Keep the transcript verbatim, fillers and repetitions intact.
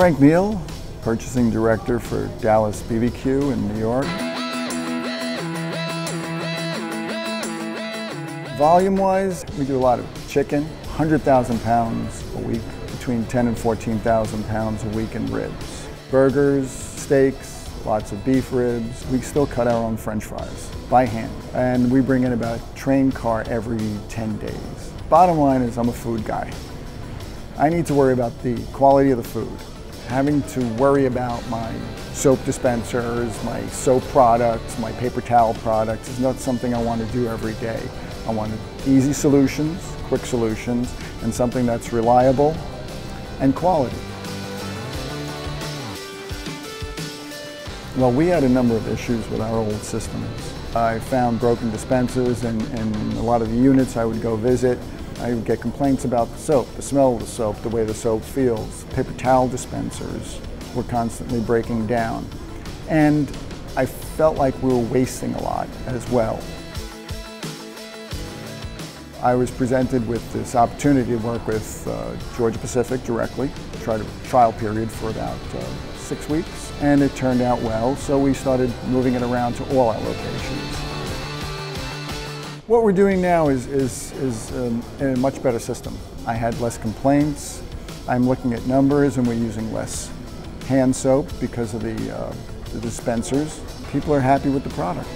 Frank Miehl, Purchasing Director for Dallas B B Q in New York. Volume-wise, we do a lot of chicken, one hundred thousand pounds a week, between ten and fourteen thousand pounds a week in ribs. Burgers, steaks, lots of beef ribs. We still cut our own French fries by hand, and we bring in about a train car every ten days. Bottom line is I'm a food guy. I need to worry about the quality of the food. Having to worry about my soap dispensers, my soap products, my paper towel products is not something I want to do every day. I want easy solutions, quick solutions, and something that's reliable and quality. Well, we had a number of issues with our old systems. I found broken dispensers in, in a lot of the units I would go visit. I would get complaints about the soap, the smell of the soap, the way the soap feels. Paper towel dispensers were constantly breaking down. And I felt like we were wasting a lot as well. I was presented with this opportunity to work with uh, Georgia Pacific directly. I tried a trial period for about uh, six weeks, and it turned out well, so we started moving it around to all our locations. What we're doing now is, is, is um, a much better system. I had less complaints, I'm looking at numbers, and we're using less hand soap because of the, uh, the dispensers. People are happy with the product.